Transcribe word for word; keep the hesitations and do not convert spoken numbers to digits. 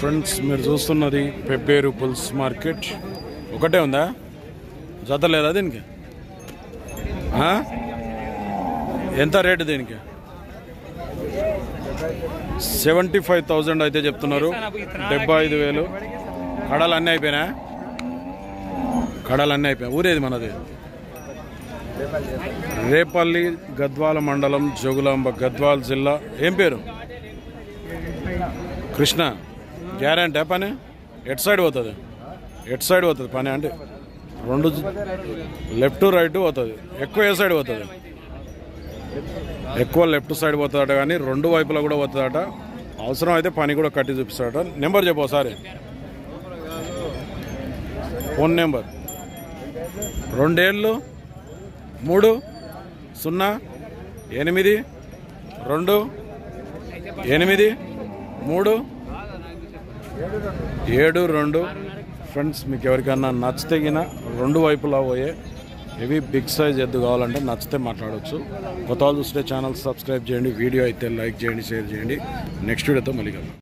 Friends మీరు చూస్తున్నది Pebbair pulls market. ఒకటే ఉందా, జత లేదా దీనికి? ఎంత రేటు దీనికి? సెవెంటీ ఫైవ్ థౌజండ్ అయితే చెప్తున్నారు. డెబ్బై ఐదు వేలు. కడలు అన్నీ అయిపోయినా? కడలు అన్నీ అయిపోయినా. ఊరేది మనది? రేపల్లి, గద్వాల మండలం, జోగులాంబ, గద్వాల జిల్లా. ఏం పేరు? కృష్ణ. గ్యారంటీ పని ఎట్ సైడ్ పోతుంది? ఎట్ సైడ్ పోతుంది పని అంటే రెండు లెఫ్ట్ రైట్ పోతుంది. ఎక్కువ ఏ సైడ్ పోతుంది? ఎక్కువ లెఫ్ట్ సైడ్ పోతుందట, కానీ రెండు వైపులా కూడా పోతుందట. అవసరం అయితే పని కూడా కట్టి చూపిస్తాడట. నెంబర్ చెప్పు ఒకసారి, ఫోన్ నెంబర్. రెండేళ్ళు మూడు సున్నా ఎనిమిది రెండు ఎనిమిది మూడు ఏడు రెండు. ఫ్రెండ్స్ మీకు ఎవరికైనా నచ్చితే గిన రెండు వైపులా పోయే ఇవి బిగ్ సైజ్ ఎద్దు కావాలంటే నచ్చితే మాట్లాడవచ్చు. కొత్త వాళ్ళు చూస్తే ఛానల్ సబ్స్క్రైబ్ చేయండి, వీడియో అయితే లైక్ చేయండి, షేర్ చేయండి. నెక్స్ట్ వీడియోతో మళ్ళీ కలుద్దాం.